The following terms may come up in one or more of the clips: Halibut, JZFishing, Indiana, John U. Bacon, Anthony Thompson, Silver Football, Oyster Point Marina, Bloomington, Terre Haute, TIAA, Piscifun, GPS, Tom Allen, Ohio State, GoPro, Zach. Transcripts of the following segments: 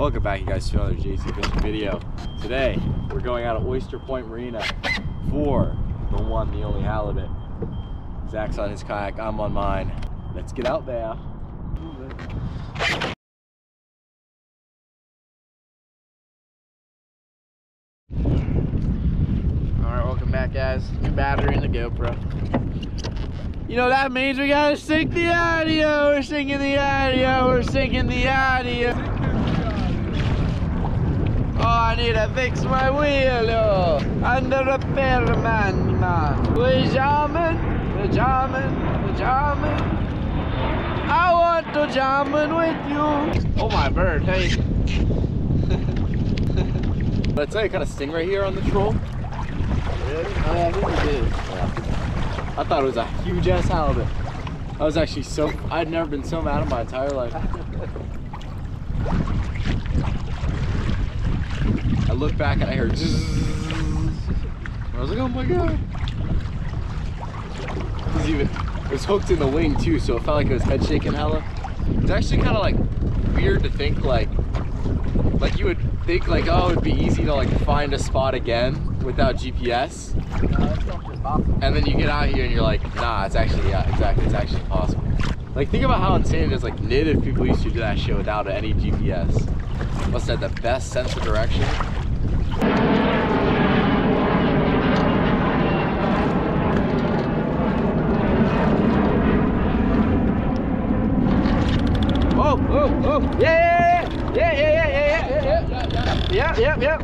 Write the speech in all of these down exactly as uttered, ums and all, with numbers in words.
Welcome back, you guys, to another JZFishing video. Today, we're going out of Oyster Point Marina for the one, the only halibut. Zach's on his kayak, I'm on mine. Let's get out there. Alright, welcome back, guys. New battery in the GoPro. You know, that means we gotta sync the audio. We're syncing the audio. We're syncing the audio. Oh, I need to fix my wheel, oh. I'm the repairman, man. We're jamming, we're jamming, we're jamming. I want to jammin' with you. Oh, my bird, hey. Did I tell you kind of sting right here on the troll? Really? Oh, yeah, I think it did. Yeah. I thought it was a huge-ass halibut. I was actually so, I'd never been so mad in my entire life. I looked back and I heard zzz. I was like, oh my god. It was, even, it was hooked in the wing too, so it felt like it was head shaking hella. It's actually kind of like weird to think like, like you would think like, oh, it'd be easy to like find a spot again without G P S. And then you get out here and you're like, nah, it's actually, yeah, exactly, it's actually possible. Like think about how insane it is, like native people used to do that shit without any G P S. Must have the best sense of direction. Oh, oh, oh, yeah, yeah, yeah, yeah, yeah, yeah, yeah, yeah, yeah, yeah,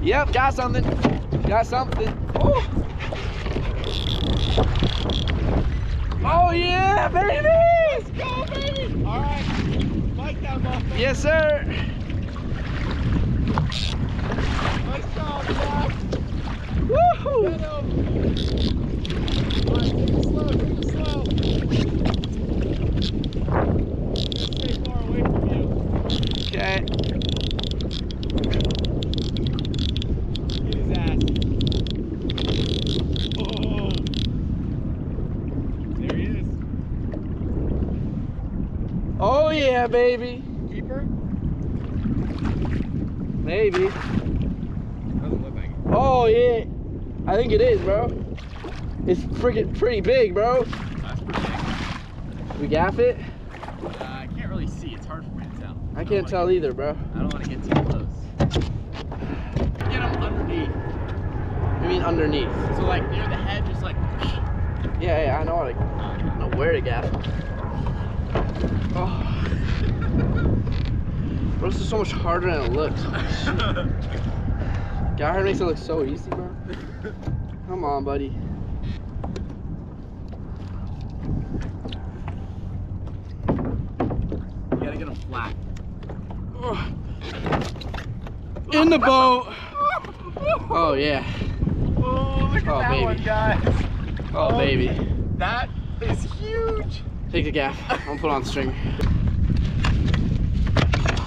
yeah, yep, got something, got something. Oh, oh yeah, baby! Let's go, baby! All right, like that, motherfucker. Yes, sir. Nice job, Zach. Woohoo! All right, take it slow, take it slow. Oh yeah, baby. Keeper? Maybe. Doesn't look like it. Oh yeah. I think it is, bro. It's freaking pretty big, bro. That's pretty big. We gaff it? Uh, I can't really see. It's hard for me to tell. I, I can't tell either, bro. I don't want to get too close. Get them underneath. What do you mean underneath? So like near the head, just like. Yeah, yeah. I know how to. I know where to gaff. Oh. Bro, this is so much harder than it looks. God makes it look so easy, bro. Come on, buddy. You gotta get him flat. In the boat. Oh yeah. Oh, look at oh, that baby. One, guys. Oh, oh baby. That is huge. Take the gaff. I'll put on string.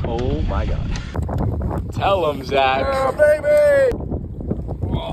Oh my god. Tell him, Zach. Yeah, baby! Oh,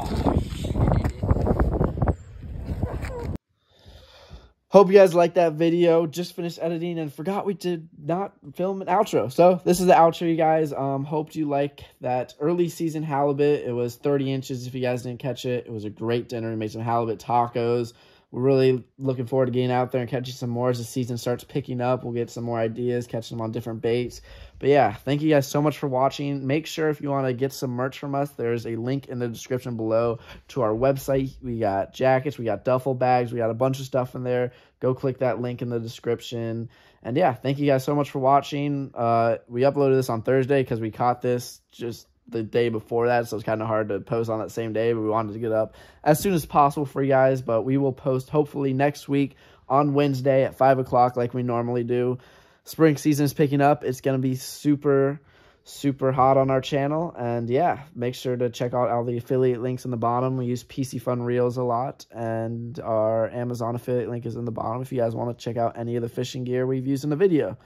hope you guys liked that video. Just finished editing and forgot we did not film an outro. So this is the outro, you guys. Um, hoped you like that early season halibut. It was thirty inches if you guys didn't catch it. It was a great dinner. We made some halibut tacos. We're really looking forward to getting out there and catching some more as the season starts picking up. We'll get some more ideas, catch them on different baits. But yeah, thank you guys so much for watching. Make sure if you want to get some merch from us, there's a link in the description below to our website. We got jackets, we got duffel bags, we got a bunch of stuff in there. Go click that link in the description. And yeah, thank you guys so much for watching. Uh, we uploaded this on Thursday because we caught this just the day before that, so it's kind of hard to post on that same day, but we wanted to get up as soon as possible for you guys. But we will post hopefully next week on Wednesday at five o'clock like we normally do. Spring season is picking up. It's going to be super super hot on our channel. And yeah, make sure to check out all the affiliate links in the bottom. We use Piscifun reels a lot, and our Amazon affiliate link is in the bottom if you guys want to check out any of the fishing gear we've used in the video.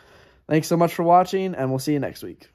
Thanks so much for watching, and we'll see you next week.